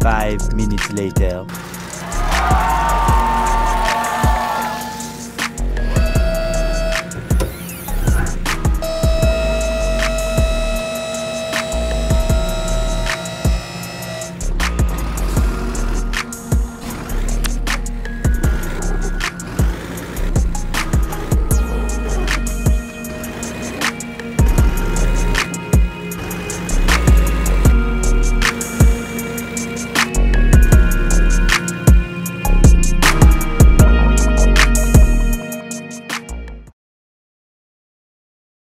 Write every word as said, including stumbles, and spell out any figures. Five minutes later.